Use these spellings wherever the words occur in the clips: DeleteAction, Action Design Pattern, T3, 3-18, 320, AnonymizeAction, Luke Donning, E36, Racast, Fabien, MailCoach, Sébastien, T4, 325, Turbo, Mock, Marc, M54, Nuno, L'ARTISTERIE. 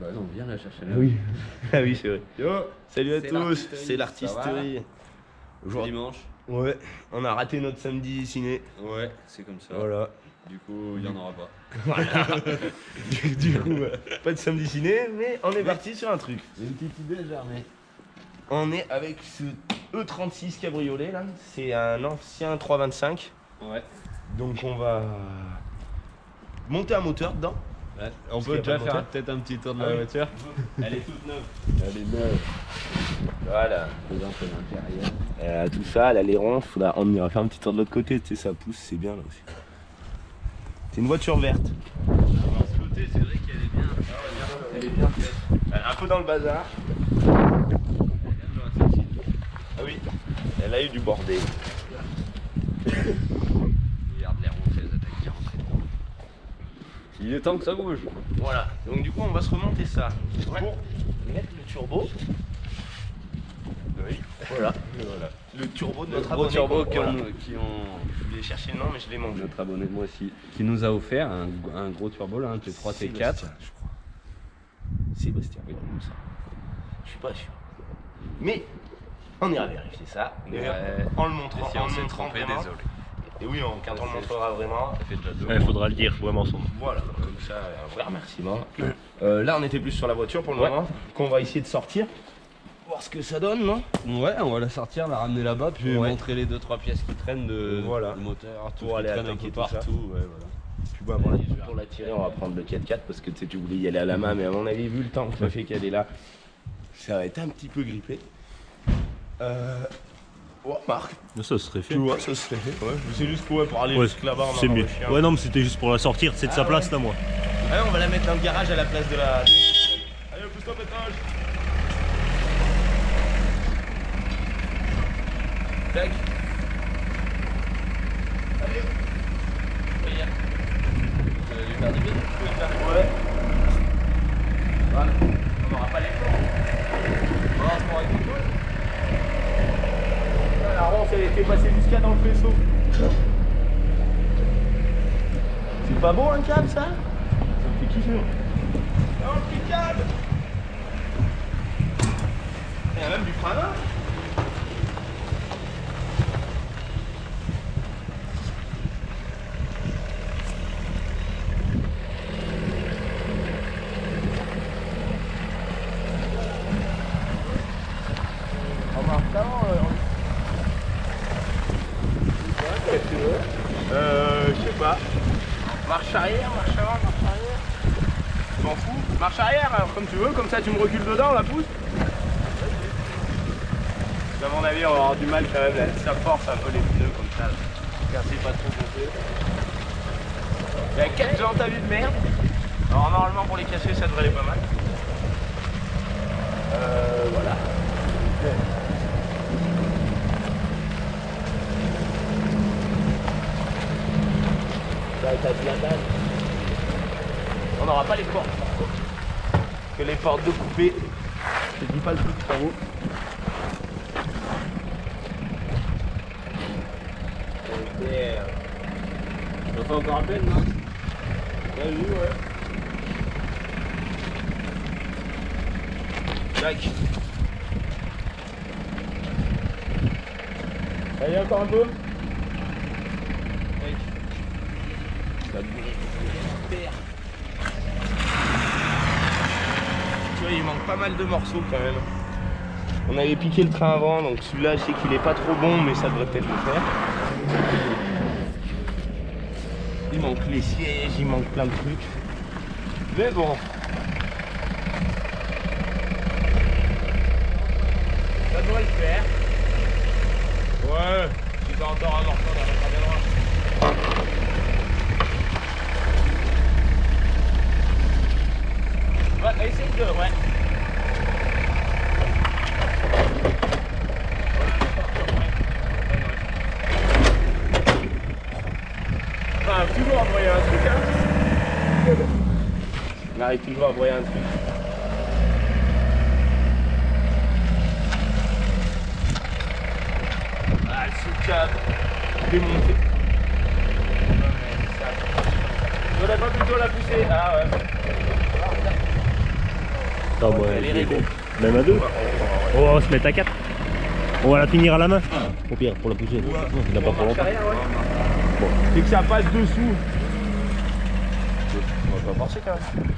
Bah non, viens la chercher là. Oui. Ah oui, c'est vrai. Yo, salut à tous, c'est l'Artisterie. Aujourd'hui dimanche. Ouais, on a raté notre samedi ciné. Ouais, c'est comme ça. Voilà. Du coup, il n'y en aura pas. Voilà. du coup, pas de samedi ciné, mais on est parti sur un truc. J'ai une petite idée déjà, mais... On est avec ce E36 cabriolet là, c'est un ancien 325. Ouais. Donc on va monter un moteur dedans. Ouais. On peut déjà faire peut-être un petit tour de la voiture. Elle est toute neuve. Elle est neuve. Voilà. Tout ça, l'aileron, on ira faire un petit tour de l'autre côté, tu sais, ça pousse, c'est bien là aussi. C'est une voiture verte. De ce côté, c'est vrai qu'elle est bien. Elle est bien faite. Elle est un peu dans le bazar. Ah oui, elle a eu du bordé. Regarde l'air ronflée, attaque qui est rentrée dedans. Il est temps que ça bouge. Voilà, donc du coup on va se remonter ça pour mettre le turbo. Oui, voilà. Le turbo de notre abonné. Turbo je voulais chercher le nom mais je l'ai manqué. Notre abonné de moi aussi, qui nous a offert un gros turbo là, un T3, T4. Sébastien, je crois. Sébastien, oui, comme ça. Je suis pas sûr. Mais on ira vérifier ça, en le montrant, si on s'est trompé, désolé. Et oui, quand on le montrera vraiment, il faudra le dire vraiment son nom. Voilà, comme ça, un vrai remerciement. Là, on était plus sur la voiture pour le moment, qu'on va essayer de sortir, voir ce que ça donne, non? Ouais, on va la sortir, la ramener là-bas, puis montrer les 2-3 pièces qui traînent de moteur, tout, aller attaquer partout. Puis pour la tirer, on va prendre le 4x4 parce que tu voulais y aller à la main, mais à mon avis, vu le temps que ça fait qu'elle est là, ça va être un petit peu grippé. Oh Marc, ça serait fait. Tu vois, ça serait fait. Ouais, c'est juste pour aller jusqu'à là-bas. C'est mieux. Ouais, non, mais c'était juste pour la sortir, c'est de sa place là, moi. Ouais, on va la mettre dans le garage à la place de la. Allez, pousse-toi, pétage. Tac. Allez. Regarde. Vous allez lui faire du bien. Ouais. Voilà. On n'aura pas les plans. On va voir ce la ronce, elle était passée jusqu'à dans le faisceau. C'est pas beau un câble ça? Ça me fait kiffer. Oh le petit câble! Il y a même du frein à main. Marche arrière, alors, comme tu veux, comme ça tu me recules dedans, la pousse. À mon avis, on va avoir du mal quand même, ça force un peu les pneus comme ça. Car c'est pas trop compté. Il y a 4 jantes à vue de merde. Alors normalement pour les casser, ça devrait aller pas mal. Voilà. Ça va être à la dalle. On n'aura pas les portes par contre. Que les portes de coupé, je te dis pas le truc de travaux. On fait encore à peine, non? T'as vu, ouais. Tac. Allez, encore un peu. Tac. Ça bouge. Il manque pas mal de morceaux quand même. On avait piqué le train avant, donc celui-là je sais qu'il est pas trop bon, mais ça devrait peut-être le faire. Il manque les sièges, il manque plein de trucs. Mais bon. Ça devrait le faire. Ouais, tu dois encore un morceau dans la bien loin. Ouais, essaye de, ouais. Enfin, toujours à broyer un truc, hein. On arrive toujours à broyer un truc. Ah, le sous-câble, démonté. On a pas plutôt la pousser. Ah ouais. Non, bon, ouais, même à deux. On va se mettre à 4. On va la finir à la main. Au pire, pour la pousser. Ouais. Non, il n'a pas pour longtemps. Bon. C'est que ça passe dessous. On va pas marcher quand même.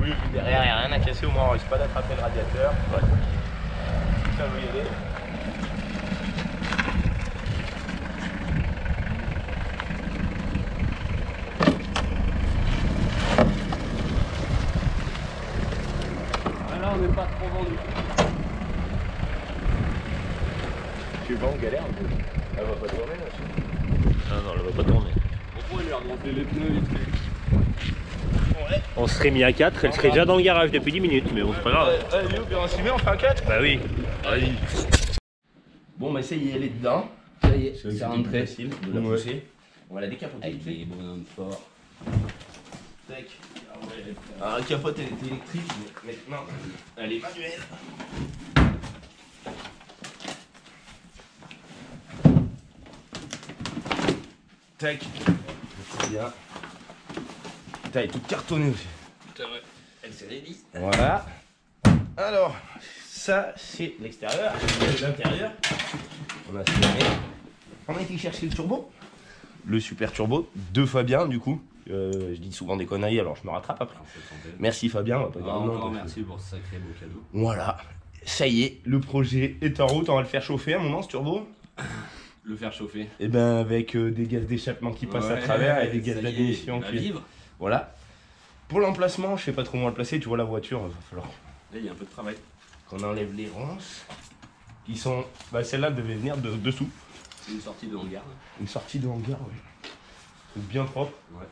Oui, derrière, il n'y a rien à casser. Au moins, on risque pas d'attraper le radiateur. Ouais. Ça veut y aller. On n'est pas trop vendu. Tu vas en galère un peu. Elle va pas tourner là aussi. Ah non, elle va pas tourner. Pourquoi elle a remonté les pneus vite fait? Ouais. On serait mis à 4, elle serait déjà dans le garage depuis 10 minutes, mais bon, c'est pas grave. Allez, on s'y met, on fait un 4. Bah oui. Allez. Bon, bah ça y est, elle est dedans. Ça y est, ça rentre facile de la pousser. On va la décapoter. Avec les bonhommes forts. Tac. Alors la capote elle était électrique, mais maintenant elle est manuelle. Tac. Bien. Putain, elle est toute cartonnée aussi. Putain ouais, elle s'est réduite. Voilà. Alors, ça c'est l'extérieur, l'intérieur. On a serré. On a été chercher le turbo. Le super turbo de Fabien du coup. Je dis souvent des conneries, alors je me rattrape après. Merci Fabien. On va pas encore merci pour ce sacré beau cadeau. Voilà, ça y est, le projet est en route. On va le faire chauffer à un moment ce turbo. Le faire chauffer. Et ben avec des gaz d'échappement qui passent à travers et des gaz d'admission qui vibrent. Voilà. Pour l'emplacement, je sais pas trop comment le placer. Tu vois la voiture, il va falloir. Là il y a un peu de travail. Qu'on enlève les ronces qui sont. Bah celle-là devait venir de dessous. C'est une sortie de hangar. Une sortie de hangar, oui. Bien propre. Ouais.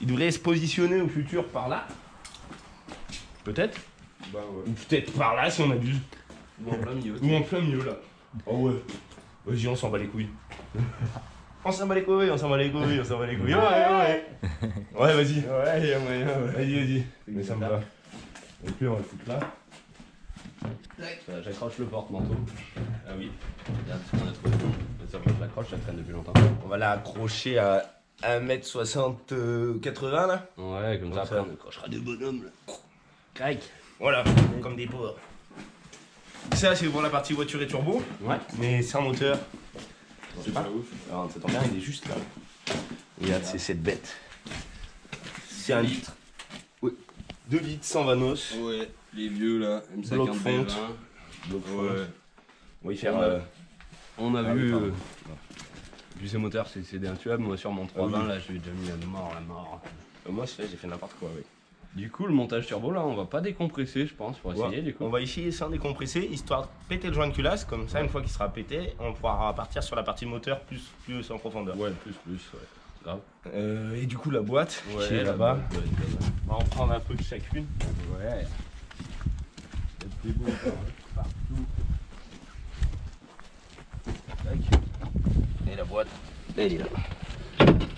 Il devrait se positionner au futur par là. Peut-être. Bah ouais. Ou peut-être par là si on abuse. Ou en plein milieu. Ou en plein milieu là. Oh ouais. Vas-y, on s'en bat les couilles. On s'en bat les couilles, on s'en bat les couilles, on s'en bat les couilles. Ouais, ouais. Ouais, vas-y. Ouais, ouais, ouais. Vas-y, vas-y. Mais ça me va. Et puis on va le foutre là. Voilà, j'accroche le porte-manteau. Ah oui. Regarde ce qu'on a trouvé. Je l'accroche, ça traîne depuis longtemps. On va l'accrocher à 1m60, 80 là. Ouais, comme ça après on accrochera des bonhommes là. Crac. Voilà, comme des pauvres. Ça c'est pour la partie voiture et turbo. Ouais. Mais sans moteur. C'est pas ouf. Alors ça tombe bien, il est juste là. Regarde, c'est cette bête. C'est 1 litre. Oui. 2 litres, 120 nos. Ouais, les vieux là. M54. Bloc fonte. Ouais. On va y faire. On a vu. Vu ces moteurs, c'est des intuables. Moi, sur mon 320, là, je l'ai déjà mis à la mort, Moi, j'ai fait n'importe quoi, oui. Du coup, le montage turbo, là, on va pas décompresser, je pense, pour essayer, du coup. On va essayer sans décompresser, histoire de péter le joint de culasse. Comme ça, une fois qu'il sera pété, on pourra partir sur la partie moteur plus en profondeur. Ouais, ouais. Grave. Et du coup, la boîte, qui est là-bas. On va en prendre un peu de chacune. Ouais. C'est plus beau, partout. Et la boîte, elle est là.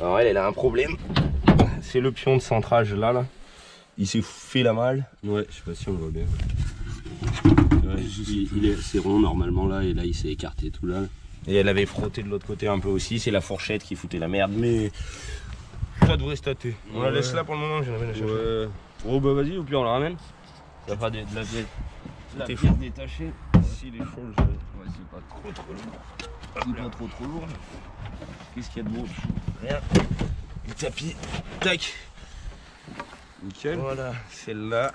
Alors elle a un problème. C'est le pion de centrage là. Il s'est fait la malle. Ouais, je sais pas si on le voit bien. Ouais, c'est rond normalement là, et là il s'est écarté tout là. Et elle avait frotté de l'autre côté un peu aussi. C'est la fourchette qui foutait la merde. Mais ça devrait se tâter. On la laisse là pour le moment, je vais la chercher. Oh bah vas-y, ou puis on la ramène. Ça fera de la pièce. La pièce détachée. S'il est chaud, je vais. Ouais, c'est pas trop lourd. C'est pas trop lourd. Qu'est-ce qu'il y a de beau? Rien. Le tapis. Tac. Nickel. Voilà, celle-là.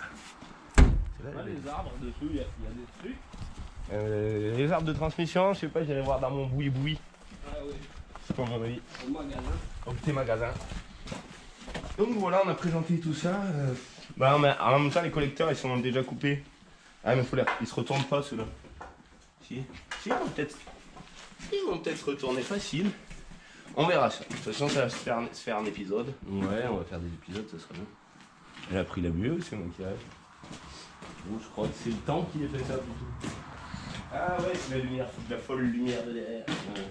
Ah, les arbres dessus, il y a des trucs. Les arbres de transmission, je sais pas, j'allais voir dans mon boui-boui. Ah oui. C'est pas mon avis. Au magasin. Au petit magasin. Donc voilà, on a présenté tout ça. Bah en même temps, les collecteurs, ils sont déjà coupés. Ah mais faut les... Ils se retournent pas ceux-là. Si. Si, peut-être. Ils vont peut-être retourner facile. On verra ça. De toute façon, ça va se faire un épisode. Ouais, on va faire des épisodes, ça sera bien. Elle a pris la mieux, c'est mon carré. Bon, je crois que c'est le temps qui a fait ça plutôt. Ah ouais, c'est la lumière, la folle lumière de derrière. Ouais.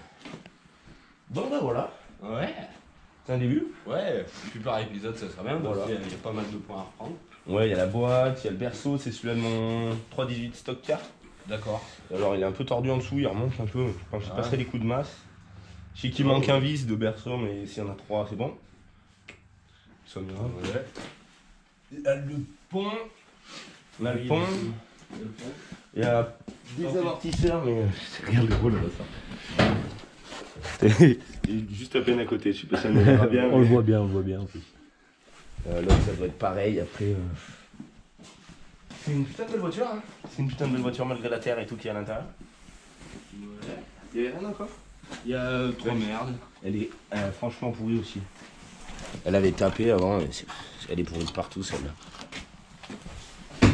Bon bah voilà. Ouais. C'est un début. Ouais, plus par épisode, ça sera bien. Voilà. Il y a pas mal de points à reprendre. Ouais, il y a la boîte, il y a le berceau, c'est celui-là de mon 3-18 stock car. D'accord. Alors il est un peu tordu en dessous, il remonte un peu, je pense que je passerai les coups de masse. Je sais qu'il manque un vis de berceau, mais s'il y en a 3, c'est bon. Sommes ouais. Là, le pont. On a le pont. Il y a des amortisseurs, mais regarde le rôle là, ça. Il est juste à peine à côté, je sais pas si on le verra bien. On le voit bien, on le voit bien en plus. Là, ça doit être pareil après. C'est une putain de belle voiture, hein. C'est une putain de belle voiture malgré la terre et tout qui est à l'intérieur. Ouais. Il y avait rien encore. Il y a trois merdes. Elle est franchement pourrie aussi. Elle avait tapé avant, mais elle est pourrie partout celle-là.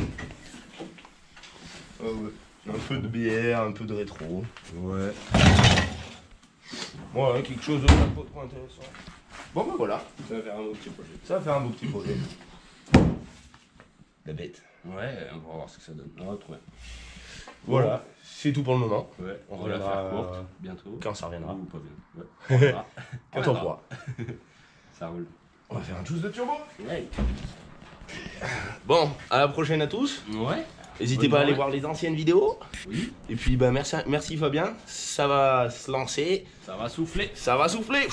Oh ouais. Un peu de bière, un peu de rétro. Ouais. Ouais, quelque chose de pas trop intéressant. Bon ben voilà. Ça va faire un beau petit projet. Ça va faire un beau petit projet. La bête. Ouais, on va voir ce que ça donne. On va retrouver. Voilà, voilà. C'est tout pour le moment. Ouais, on va la faire courte bientôt. Quand ça reviendra. Ou pas bien. Ouais. Quand on pourra. Ça roule. On va faire un juice de turbo. Ouais. Bon, à la prochaine à tous. Ouais. N'hésitez pas à aller voir les anciennes vidéos. Oui. Et puis bah merci Fabien. Ça va se lancer. Ça va souffler. Ça va souffler.